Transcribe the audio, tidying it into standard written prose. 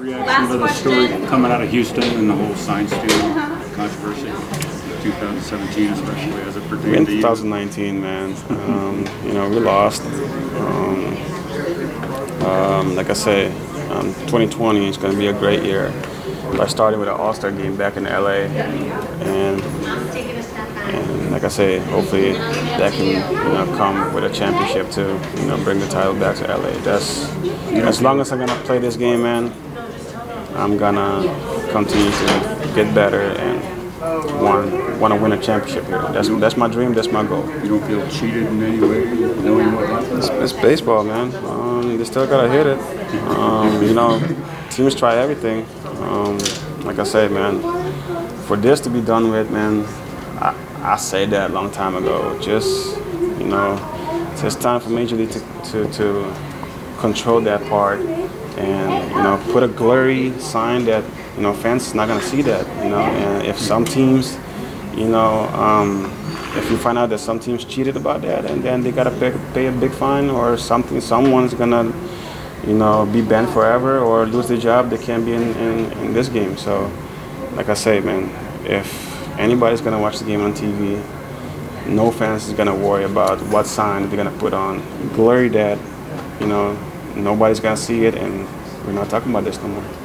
Reaction to the story coming out of Houston and the whole science student controversy, 2017 especially as it pertains to 2019, man. You know, we lost. Like I say, 2020 is going to be a great year. I started with an All-Star game back in LA, and like I say, hopefully that can come with a championship to bring the title back to LA. That's as long as I'm gonna play this game, man. I'm gonna continue to get better and want to win a championship here. That's my dream. That's my goal. You don't feel cheated in any way, knowing what happened? It's baseball, man. They still gotta hit it. You know, teams try everything. Like I say, man, for this to be done with, man, I said that a long time ago. Just, it's time for Major League to control that part and, put a glary sign that, fans not going to see that, And if some teams, if you find out that some teams cheated about that, and then they got to pay a big fine or something, someone's going to, be banned forever or lose their job. They can't be in this game. So, like I say, man, if anybody's gonna watch the game on TV, no fans is gonna worry about what sign they're gonna put on. Blurry that, nobody's gonna see it, and we're not talking about this no more.